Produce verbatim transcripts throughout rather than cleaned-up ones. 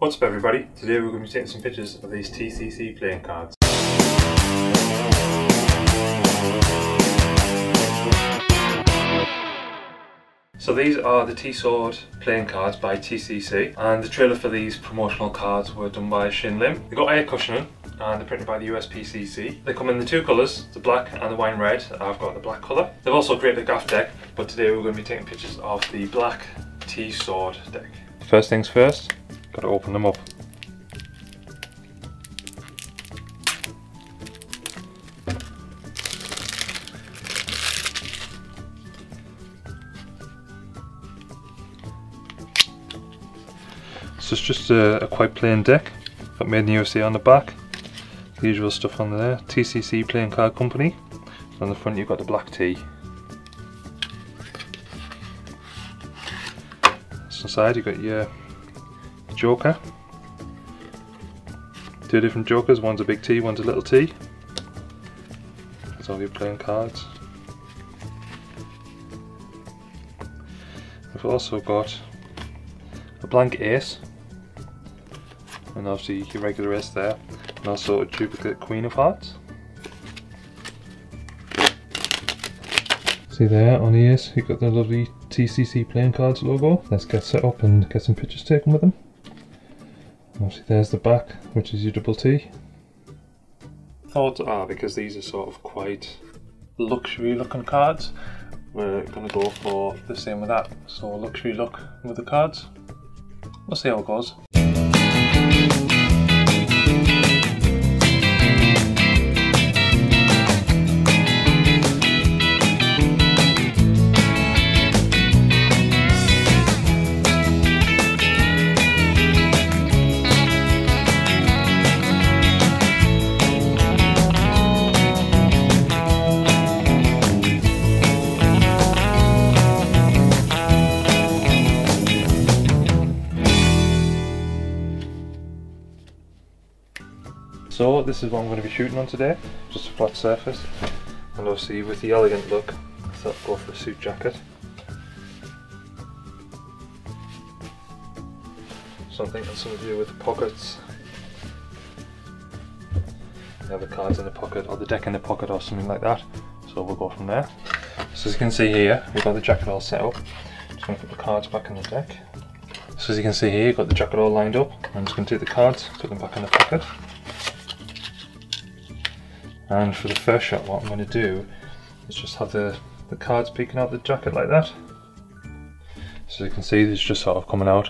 What's up everybody, today we're going to be taking some pictures of these T C C playing cards. So these are the T-Sword playing cards by T C C, and the trailer for these promotional cards were done by Shin Lim. They've got air cushioning and they're printed by the U S P C C. They come in the two colours, the black and the wine red. I've got the black colour. They've also created a graph deck, but today we're going to be taking pictures of the black T-Sword deck. First things first. Got to open them up. So it's just a, a quite plain deck. Got made in the U S A on the back. The usual stuff on there. T C C Playing Card Company. And on the front you've got the black tea. So inside you've got your Joker. Two different Jokers, one's a big T, one's a little T. That's all your playing cards. We've also got a blank ace, and obviously your regular ace there, and also a duplicate Queen of Hearts. See there on the ace, you've got the lovely T C C Playing Cards logo. Let's get set up and get some pictures taken with them. Obviously there's the back, which is your double T. Odds are, because these are sort of quite luxury looking cards, we're going to go for the same with that. So luxury look with the cards. We'll see how it goes. So this is what I'm going to be shooting on today, just a flat surface, and obviously with the elegant look, I thought I'd go for a suit jacket. So I'm thinking something to do with the pockets. You have the cards in the pocket, or the deck in the pocket, or something like that, so we'll go from there. So as you can see here, we've got the jacket all set up. Just going to put the cards back in the deck. So as you can see here, you've got the jacket all lined up. I'm just going to take the cards, put them back in the pocket. And for the first shot, what I'm going to do is just have the, the cards peeking out the jacket like that. So you can see these just sort of coming out.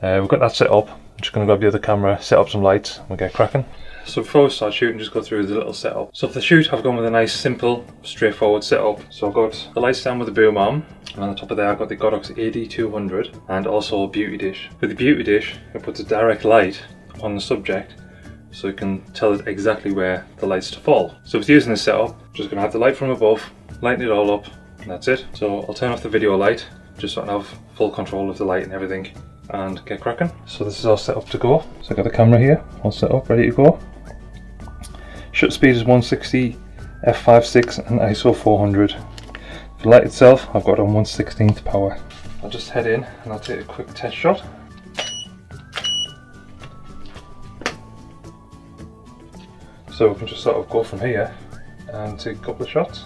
Uh, we've got that set up. I'm just going to grab the other camera, set up some lights, and we'll get cracking. So before we start shooting, just go through the little setup. So for the shoot, I've gone with a nice, simple, straightforward setup. So I've got the light stand with the boom arm, and on the top of there I've got the Godox A D two hundred, and also a beauty dish. With the beauty dish, it puts a direct light on the subject, so you can tell it exactly where the light's to fall. So with using this setup, I'm just going to have the light from above, lighten it all up, and that's it. So I'll turn off the video light, just so I have full control of the light and everything, and get cracking. So this is all set up to go. So I've got the camera here, all set up, ready to go. Shutter speed is one sixty, f five point six and I S O four hundred. For the light itself, I've got it on one sixteenth power. I'll just head in and I'll take a quick test shot. So we can just sort of go from here and take a couple of shots.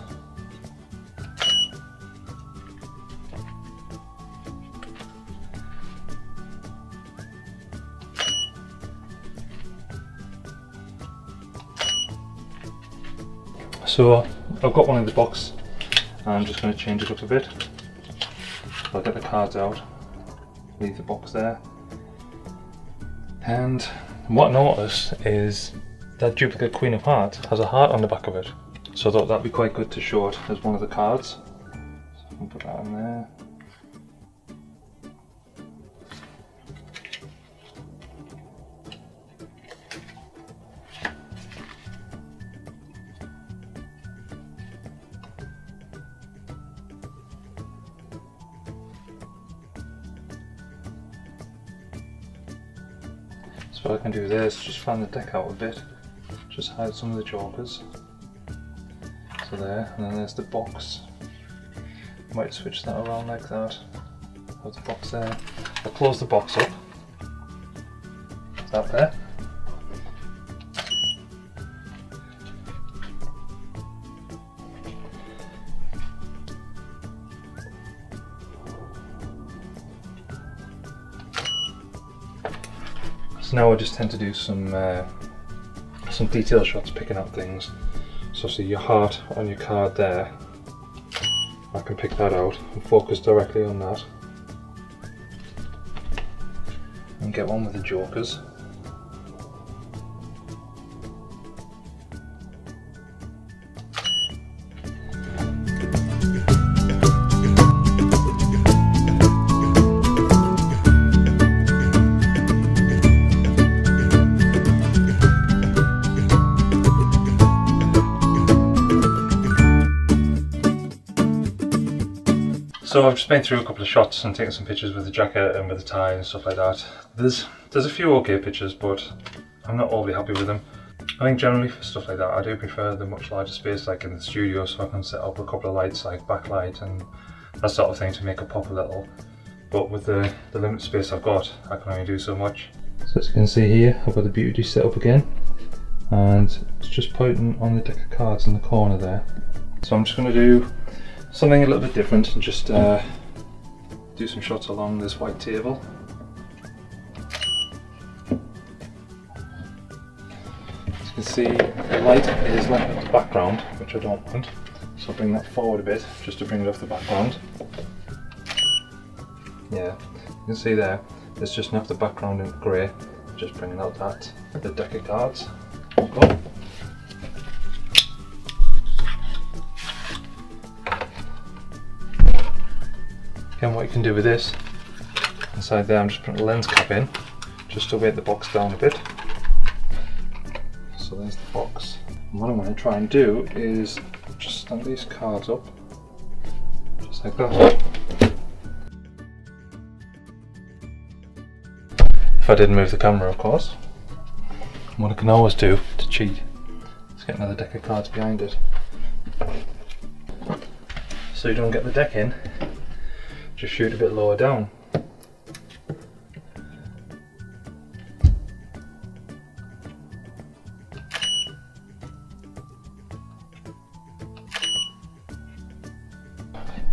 So I've got one in the box, and I'm just going to change it up a bit. I'll get the cards out, leave the box there. And what I notice is that duplicate Queen of Hearts has a heart on the back of it. So I thought that'd be quite good to show it as one of the cards. So I can put that in there. So what I can do there is just fan the deck out a bit. Just hide some of the jokers. So there, and then there's the box. Might switch that around like that. Have the box there. I'll close the box up. Stop that. So now I just tend to do some uh, some detail shots, picking up things. So see your heart on your card there. I can pick that out and focus directly on that. And get on with the jokers. So I've just been through a couple of shots and taken some pictures with the jacket and with the tie and stuff like that. There's there's a few okay pictures, but I'm not overly happy with them. I think generally for stuff like that I do prefer the much larger space, like in the studio, so I can set up a couple of lights like backlight and that sort of thing to make it pop a little. But with the, the limited space I've got, I can only do so much. So as you can see here, I've got the beauty set up again, and it's just pointing on the deck of cards in the corner there. So I'm just going to do something a little bit different and just uh, do some shots along this white table. As you can see, the light is left at the background, which I don't want, so I'll bring that forward a bit just to bring it off the background. Yeah, you can see there, it's just enough the background in grey, just bringing out that, the deck of cards. Cool. Again, what you can do with this, inside there I'm just putting a lens cap in, just to weight the box down a bit. So there's the box. And what I'm going to try and do is just stand these cards up, just like that. If I didn't move the camera, of course. And what I can always do to cheat is get another deck of cards behind it. So you don't get the deck in, just shoot a bit lower down.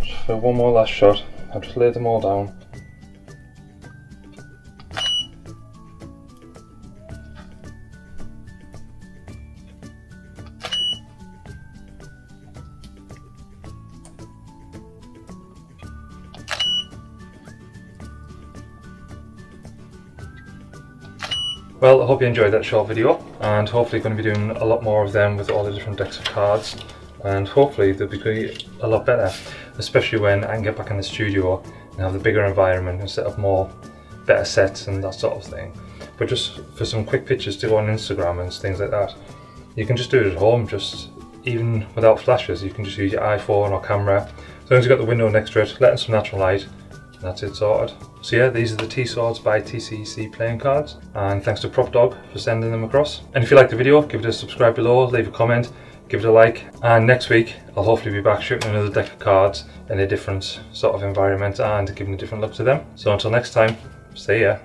Just for one more last shot, I'll just lay them all down. Well, I hope you enjoyed that short video, and hopefully going to be doing a lot more of them with all the different decks of cards, and hopefully they'll be a lot better, especially when I can get back in the studio and have the bigger environment and set up more better sets and that sort of thing. But just for some quick pictures to go on Instagram and things like that, you can just do it at home, just even without flashes. You can just use your iPhone or camera, as long as you've got the window next to it, letting some natural light. That's it sorted. So yeah, these are the T-Swords by T C C playing cards, and thanks to Prop Dog for sending them across. And if you liked the video, give it a subscribe below, leave a comment, give it a like, and next week I'll hopefully be back shooting another deck of cards in a different sort of environment and giving a different look to them. So until next time, see ya.